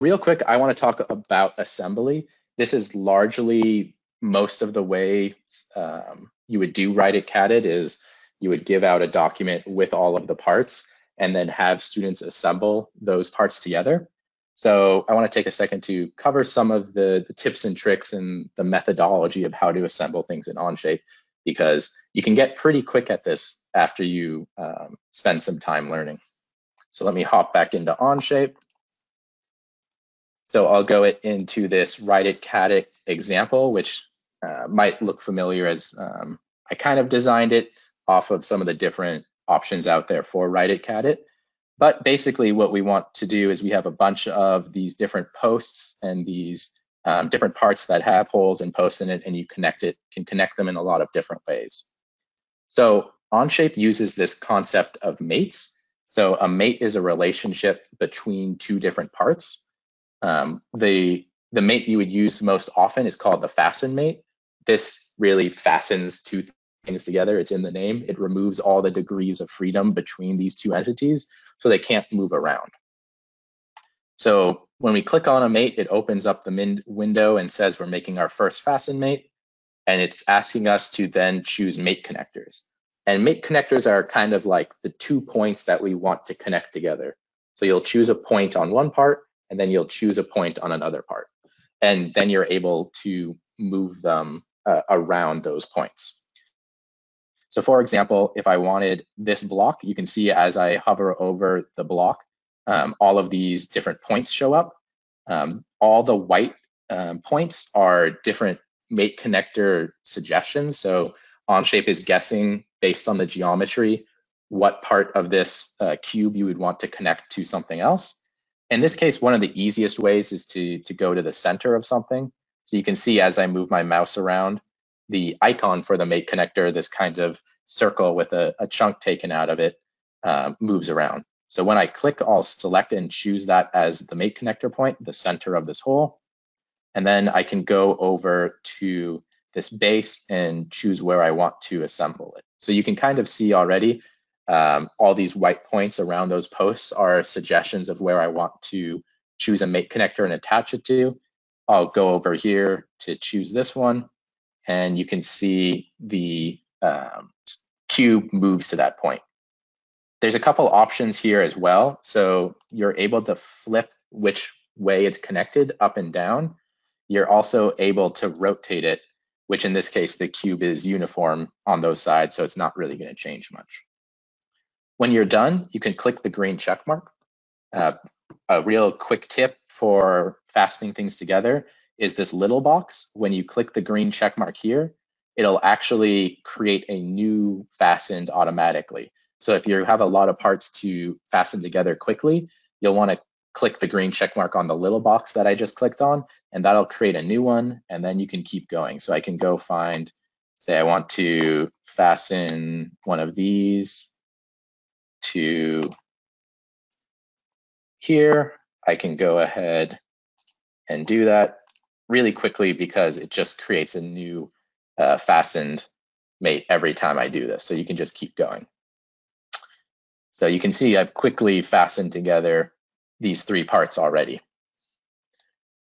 Real quick, I want to talk about assembly. This is largely most of the way you would do Write It CAD It is you would give out a document with all of the parts and then have students assemble those parts together. So I want to take a second to cover some of the tips and tricks and the methodology of how to assemble things in Onshape, because you can get pretty quick at this after you spend some time learning. So let me hop back into Onshape. So I'll go into this Write It CAD It example, which might look familiar as I kind of designed it off of some of the different options out there for Write It CAD It. But basically what we want to do is we have a bunch of these different posts and these different parts that have holes and posts in it, and you can connect them in a lot of different ways. So Onshape uses this concept of mates. So a mate is a relationship between two different parts. The mate you would use most often is called the fasten mate. This really fastens two things together. It's in the name. It removes all the degrees of freedom between these two entities so they can't move around. So when we click on a mate, it opens up the window and says we're making our first fasten mate, and it's asking us to then choose mate connectors. And mate connectors are kind of like the 2 points that we want to connect together. So you'll choose a point on one part, and then you'll choose a point on another part. And then you're able to move them around those points. So for example, if I wanted this block, you can see as I hover over the block, all of these different points show up. All the white points are different mate connector suggestions. So Onshape is guessing based on the geometry what part of this cube you would want to connect to something else. In this case, one of the easiest ways is to go to the center of something. So you can see as I move my mouse around, the icon for the mate connector, this kind of circle with a chunk taken out of it, moves around. So when I click, I'll select and choose that as the mate connector point, the center of this hole. And then I can go over to this base and choose where I want to assemble it. So you can kind of see already all these white points around those posts are suggestions of where I want to choose a mate connector and attach it to. I'll go over here to choose this one, and you can see the cube moves to that point. There's a couple options here as well. So you're able to flip which way it's connected up and down. You're also able to rotate it, which in this case, the cube is uniform on those sides, so it's not really going to change much. When you're done, you can click the green check mark. A real quick tip for fastening things together is this little box. When you click the green check mark here, it'll actually create a new fastened automatically. So if you have a lot of parts to fasten together quickly, you'll want to click the green check mark on the little box that I just clicked on, and that'll create a new one, and then you can keep going. So I can go find, say I want to fasten one of these to here. I can go ahead and do that really quickly because it just creates a new fastened mate every time I do this. So you can just keep going. So you can see I've quickly fastened together these 3 parts already.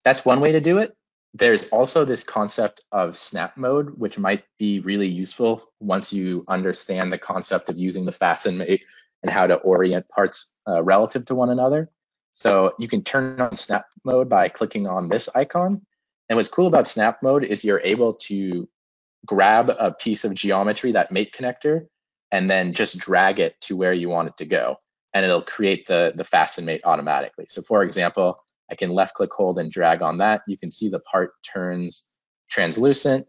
That's one way to do it. There's also this concept of snap mode, which might be really useful once you understand the concept of using the fasten mate and how to orient parts relative to one another. So you can turn on snap mode by clicking on this icon. And what's cool about snap mode is you're able to grab a piece of geometry, that mate connector, and then just drag it to where you want it to go. And it'll create the fasten mate automatically. So for example, I can left click, hold, and drag on that. You can see the part turns translucent,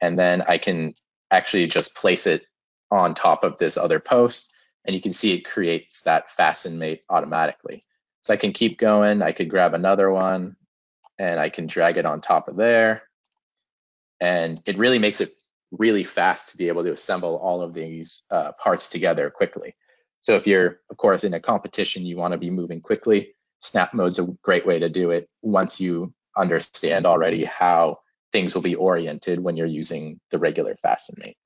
and then I can actually just place it on top of this other post. And you can see it creates that fasten mate automatically. So I can keep going. I could grab another one and I can drag it on top of there. And it really makes it really fast to be able to assemble all of these parts together quickly. So if you're, of course, in a competition, you want to be moving quickly. Snap mode's a great way to do it once you understand already how things will be oriented when you're using the regular fasten mate.